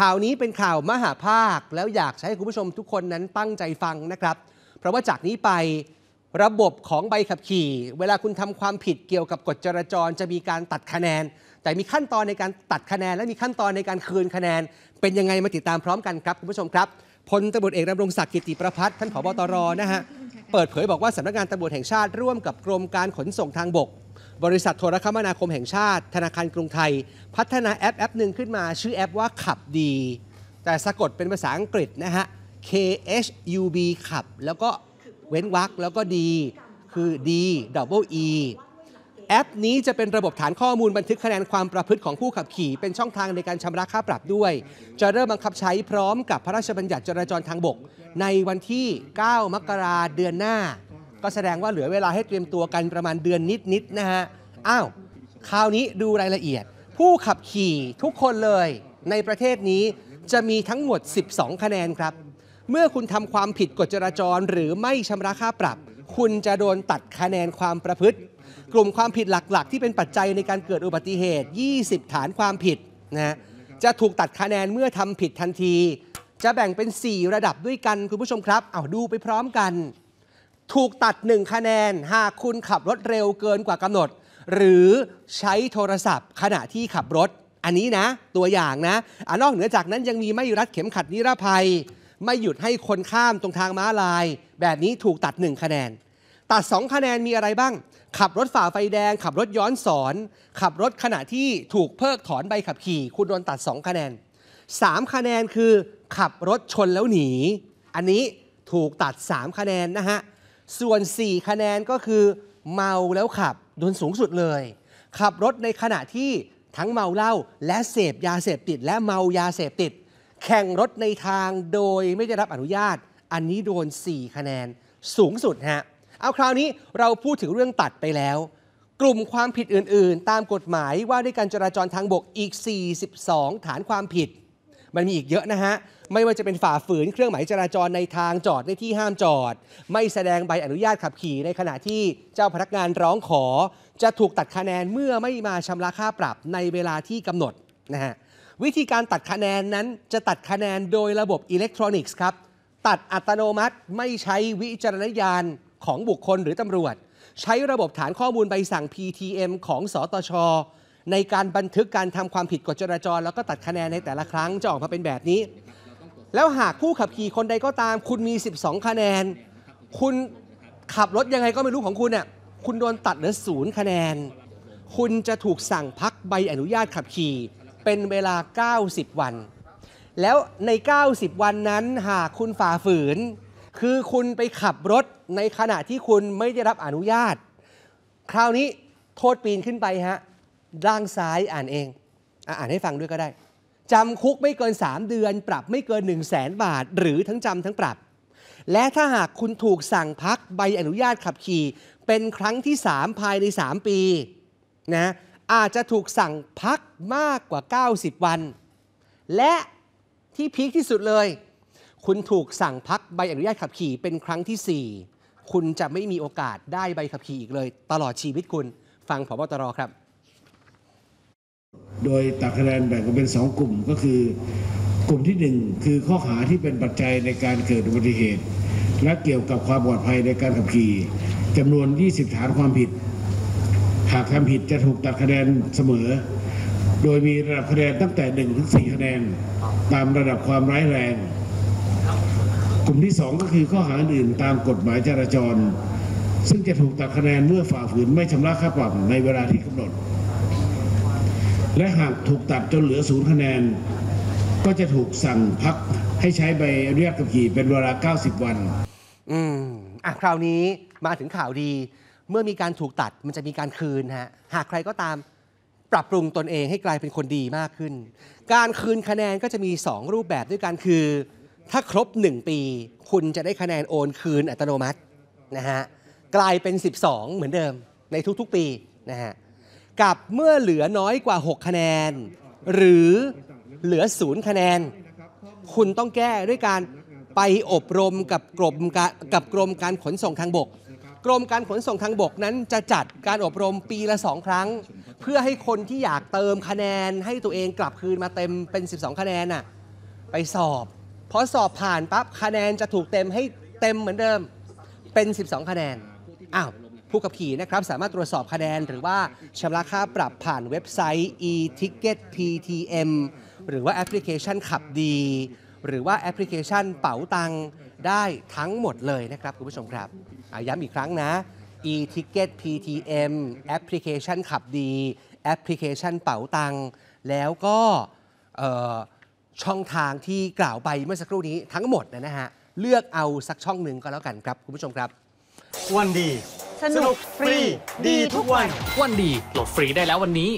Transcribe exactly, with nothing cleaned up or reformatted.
ข่าวนี้เป็นข่าวมหาภาคแล้วอยากให้คุณผู้ชมทุกคนนั้นตั้งใจฟังนะครับเพราะว่าจากนี้ไประบบของใบขับขี่เวลาคุณทำความผิดเกี่ยวกับกฎจราจรจะมีการตัดคะแนนแต่มีขั้นตอนในการตัดคะแนนและมีขั้นตอนในการคืนคะแนนเป็นยังไงมาติดตามพร้อมกันครับคุณผู้ชมครับพลตำรวจเอกดำรงศักดิ์กิติประพัฒน์ท่านผบ.ตร.นะฮะเปิดเผยบอกว่าสำนักงานตำรวจแห่งชาติร่วมกับกรมการขนส่งทางบกบริษัทโทรคมนาคมแห่งชาติธนาคารกรุงไทยพัฒนาแอปแอปหนึ่งขึ้นมาชื่อแอปว่าขับดีแต่สะกดเป็นภาษาอังกฤษนะฮะ เค เอช ยู บี ขับแล้วก็เว้นวรรคแล้วก็ดีคือ D double E แอปนี้จะเป็นระบบฐานข้อมูลบันทึกคะแนนความประพฤติของผู้ขับขี่เป็นช่องทางในการชำระค่าปรับด้วยจะเริ่มบังคับใช้พร้อมกับพระราชบัญญัติจราจรทางบกในวันที่เก้ามกราคมเดือนหน้าก็แสดงว่าเหลือเวลาให้เตรียมตัวกันประมาณเดือนนิดๆนะฮะอ้าวคราวนี้ดูรายละเอียดผู้ขับขี่ทุกคนเลยในประเทศนี้จะมีทั้งหมดสิบสองคะแนนครับเมื่อคุณทำความผิดกฎจราจรหรือไม่ชำระค่าปรับคุณจะโดนตัดคะแนนความประพฤติกลุ่มความผิดหลักๆที่เป็นปัจจัยในการเกิดอุบัติเหตุยี่สิบฐานความผิดนะจะถูกตัดคะแนนเมื่อทำผิดทันทีจะแบ่งเป็นสี่ระดับด้วยกันคุณผู้ชมครับเอาดูไปพร้อมกันถูกตัดหนึ่งคะแนนหากคุณขับรถเร็วเกินกว่ากำหนดหรือใช้โทรศัพท์ขณะที่ขับรถอันนี้นะตัวอย่างนะอ่ะนอกเหนือจากนั้นยังมีไม่รัดเข็มขัดนิรภัยไม่หยุดให้คนข้ามตรงทางม้าลายแบบนี้ถูกตัดหนึ่งคะแนนตัดสองคะแนนมีอะไรบ้างขับรถฝ่าไฟแดงขับรถย้อนสอนขับรถขณะที่ถูกเพิกถอนใบขับขี่คุณโดนตัดสองคะแนนสามคะแนนคือขับรถชนแล้วหนีอันนี้ถูกตัดสามคะแนนนะฮะส่วนสี่คะแนนก็คือเมาแล้วขับโดนสูงสุดเลยขับรถในขณะที่ทั้งเมาเหล้าและเสพยาเสพติดและเมายาเสพติดแข่งรถในทางโดยไม่ได้รับอนุญาตอันนี้โดนสี่คะแนนสูงสุดฮะเอาคราวนี้เราพูดถึงเรื่องตัดไปแล้วกลุ่มความผิดอื่นๆตามกฎหมายว่าด้วยการจราจรทางบกอีกสี่สิบสองฐานความผิดมันมีอีกเยอะนะฮะไม่ว่าจะเป็นฝ่าฝืนเครื่องหมายจราจรในทางจอดในที่ห้ามจอดไม่แสดงใบอนุญาตขับขี่ในขณะที่เจ้าพนักงานร้องขอจะถูกตัดคะแนนเมื่อไม่มาชำระค่าปรับในเวลาที่กำหนดนะฮะวิธีการตัดคะแนนนั้นจะตัดคะแนนโดยระบบอิเล็กทรอนิกส์ครับตัดอัตโนมัติไม่ใช้วิจารณญาณของบุคคลหรือตำรวจใช้ระบบฐานข้อมูลใบสั่ง พี ที เอ็ม ของสตช.ในการบันทึกการทำความผิดกฎจราจรแล้วก็ตัดคะแนนในแต่ละครั้งจะออกมาเป็นแบบนี้แล้วหากผู้ขับขี่คนใดก็ตามคุณมีสิบสองคะแนนคุณขับรถยังไงก็ไม่รู้ของคุณเนี่ยคุณโดนตัดเหลือศูนย์คะแนนคุณจะถูกสั่งพักใบอนุญาตขับขี่เป็นเวลาเก้าสิบวันแล้วในเก้าสิบวันนั้นหากคุณฝ่าฝืนคือคุณไปขับรถในขณะที่คุณไม่ได้รับอนุญาตคราวนี้โทษปีนขึ้นไปฮะด้านซ้ายอ่านเองอ่านให้ฟังด้วยก็ได้จำคุกไม่เกินสามเดือนปรับไม่เกิน หนึ่งแสน บาทหรือทั้งจำทั้งปรับและถ้าหากคุณถูกสั่งพักใบอนุญาตขับขี่เป็นครั้งที่สามภายในสามปีนะอาจจะถูกสั่งพักมากกว่าเก้าสิบวันและที่พีคที่สุดเลยคุณถูกสั่งพักใบอนุญาตขับขี่เป็นครั้งที่สี่คุณจะไม่มีโอกาสได้ใบขับขี่อีกเลยตลอดชีวิตคุณฟังผบ.ตร.ครับโดยตัดคะแนนแบ่งเป็นสองกลุ่มก็คือกลุ่มที่หนึ่งคือข้อหาที่เป็นปัจจัยในการเกิดอุบัติเหตุและเกี่ยวกับความปลอดภัยในการขับขี่จำนวนยี่สิบฐานความผิดหากทำผิดจะถูกตัดคะแนนเสมอโดยมีระดับคะแนนตั้งแต่หนึ่งถึงสี่คะแนนตามระดับความร้ายแรงกลุ่มที่สองก็คือข้อหาอื่นตามกฎหมายจราจรซึ่งจะถูกตัดคะแนนเมื่อฝ่าฝืนไม่ชำระค่าปรับในเวลาที่กำหนดและหากถูกตัดจนเหลือศูนย์คะแนนก็จะถูกสั่งพักให้ใช้ใบอนุญาตขับขี่เป็นเวลาเก้าสิบวันอืมอ่ะคราวนี้มาถึงข่าวดีเมื่อมีการถูกตัดมันจะมีการคืนฮะหากใครก็ตามปรับปรุงตนเองให้กลายเป็นคนดีมากขึ้นการคืนคะแนนก็จะมีสองรูปแบบด้วยกันคือถ้าครบหนึ่งปีคุณจะได้คะแนนโอนคืนอัตโนมัตินะฮะกลายเป็นสิบสองเหมือนเดิมในทุกๆปีนะฮะกับเมื่อเหลือน้อยกว่าหกคะแนนหรือเหลือศูนย์คะแนนคุณต้องแก้ด้วยการไปอบรมกับกรมกับกรมการขนส่งทางบกกรมการขนส่งทางบกนั้นจะจัดการอบรมปีละสองครั้งเพื่อให้คนที่อยากเติมคะแนนให้ตัวเองกลับคืนมาเต็มเป็นสิบสองคะแนนน่ะ ไปสอบพอสอบผ่านปั๊บคะแนนจะถูกเต็มให้เต็มเหมือนเดิมเป็นสิบสองคะแนนอ้าวผู้ขับขี่นะครับสามารถตรวจสอบคะแนนหรือว่าชำระค่าปรับผ่านเว็บไซต์ e-ticket พี ที เอ็ม หรือว่าแอปพลิเคชันขับดีหรือว่าแอปพลิเคชันเป๋าตังได้ทั้งหมดเลยนะครับคุณผู้ชมครับย้ำอีกครั้งนะ e-ticket พี ที เอ็ม แอปพลิเคชันขับดีแอปพลิเคชันเป๋าตังแล้วก็ช่องทางที่กล่าวไปเมื่อสักครู่นี้ทั้งหมดนะฮะเลือกเอาสักช่องหนึ่งก็แล้วกันครับคุณผู้ชมครับวันดีสนุกฟรีดีทุกวันวันดีโหลดฟรีได้แล้ววันนี้